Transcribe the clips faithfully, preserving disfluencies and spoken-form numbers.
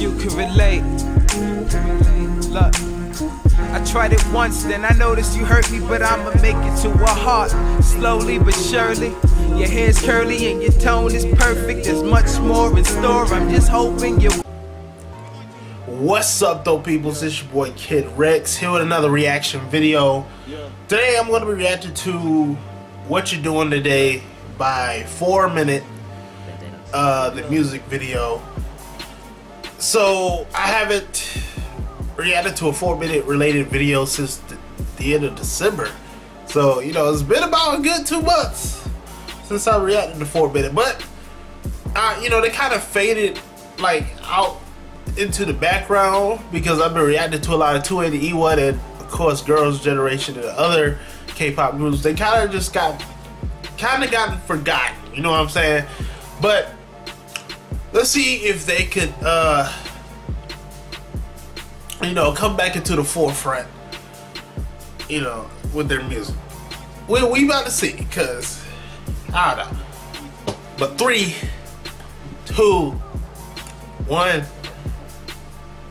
you can relate. Look, I tried it once, then I noticed you hurt me, but I'ma make it to a heart. Slowly but surely, your hair's curly and your tone is perfect. There's much more in store, I'm just hoping you... What's up though, peoples? It's your boy Kid Rex here with another reaction video. Today I'm going to be reacting to What You're Doing Today by four minute, uh, the music video. So I haven't reacted to a four minute related video since the, the end of December. So, you know, it's been about a good two months since I reacted to four minute. But, uh, you know, they kind of faded, like, out into the background because I've been reacting to a lot of two A E one and, of course, Girls' Generation and other K-pop groups. They kind of just got, kind of got forgotten, you know what I'm saying? But let's see if they could, uh, you know, come back into the forefront, you know, with their music. We, we about to see, because, I don't know. But three, two, one,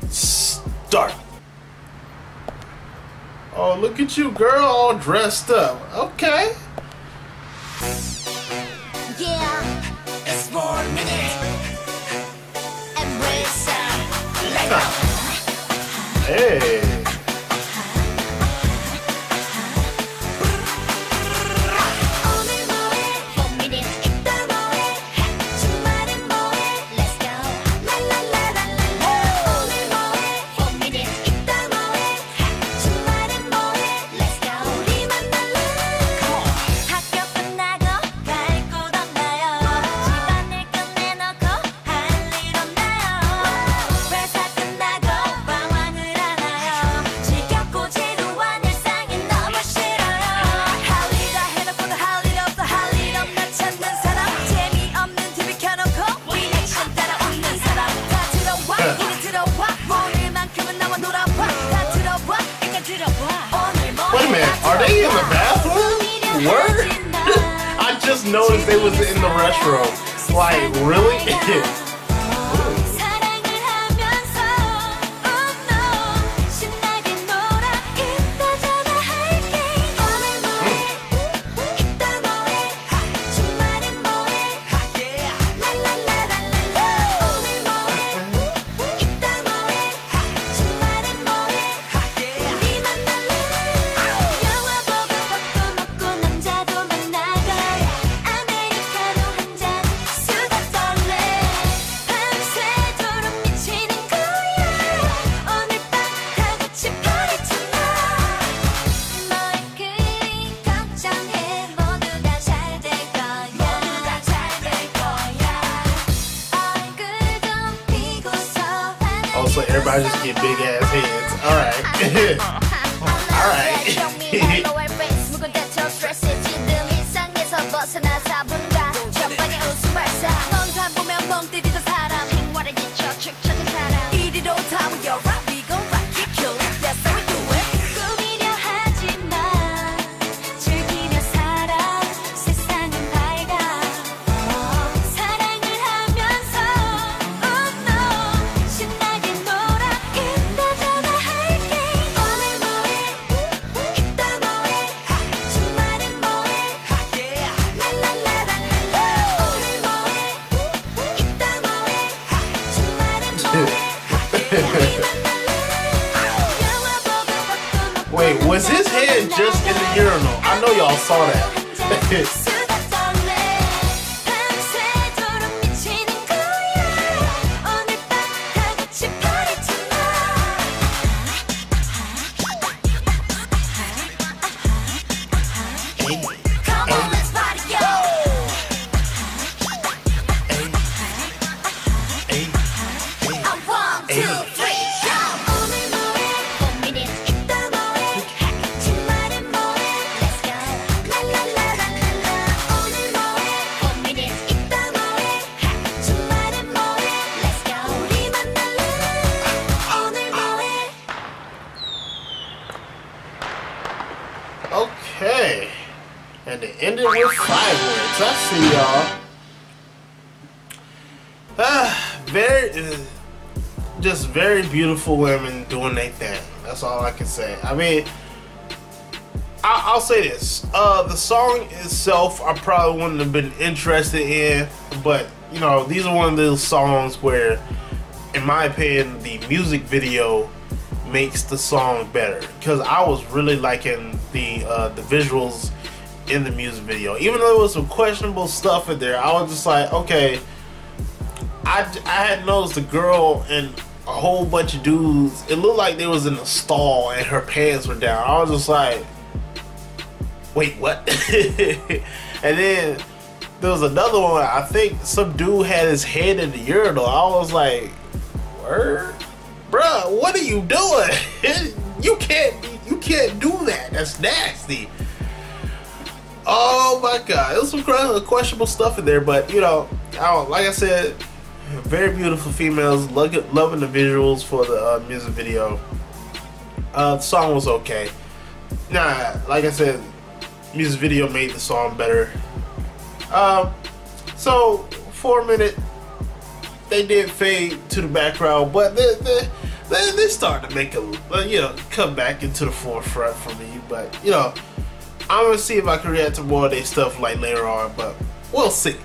start. Oh, look at you, girl, all dressed up. Okay. Yeah, it's four minute. Embrace her, let go. Hey. Noticed they was in the restroom. Like, really? So everybody just get big ass heads. Alright. Alright. Wait, was his head just in the urinal? I know y'all saw that. Okay, and it ended with five words. I see y'all. Ah, very, uh, just very beautiful women doing their thing. That's all I can say. I mean, I, I'll say this. Uh, the song itself, I probably wouldn't have been interested in, but you know, these are one of those songs where, in my opinion, the music video makes the song better, because I was really liking the uh, the visuals in the music video. Even though there was some questionable stuff in there, I was just like, okay, I, I had noticed the girl and a whole bunch of dudes, it looked like they was in a stall and her pants were down. I was just like, wait, what? And then there was another one, I think some dude had his head in the urinal. I was like, word? Bruh, what are you doing? You can't, you can't do that. That's nasty. Oh my God, there's some questionable stuff in there, but you know, I like I said, very beautiful females, loving the visuals for the uh, music video. Uh, the song was okay. Nah, like I said, music video made the song better. Um, so four minute, they did fade to the background, but they they they, they started to make a you know come back into the forefront for me. But you know, I'm gonna see if I can react to more of their stuff like later on, but we'll see.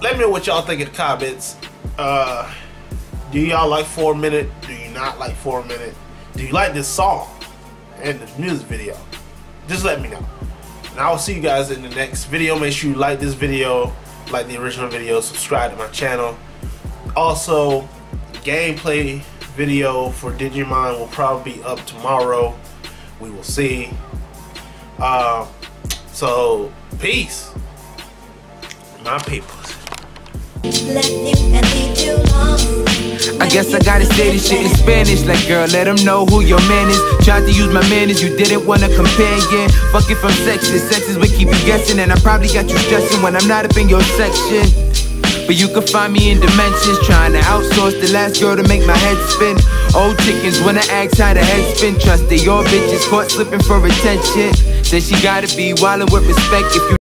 Let me know what y'all think in the comments. Uh, do y'all like four minute? Do you not like four minute? Do you like this song and this music video? Just let me know. And I will see you guys in the next video. Make sure you like this video, like the original video, subscribe to my channel. Also, gameplay video for Digimon will probably be up tomorrow. We will see. Uh, so, peace, my peoples. I guess I gotta say this shit in Spanish. Like, girl, let them know who your man is. Tried to use my manners, you didn't want to compare, yeah. Fuck it from sexist, sexist would keep you guessing. And I probably got you stressing when I'm not up in your section. But you can find me in dimensions, trying to outsource the last girl to make my head spin. Old chickens wanna ask how the head spin. Trust that your bitches caught slipping for attention. Said she gotta be wildin' with respect if you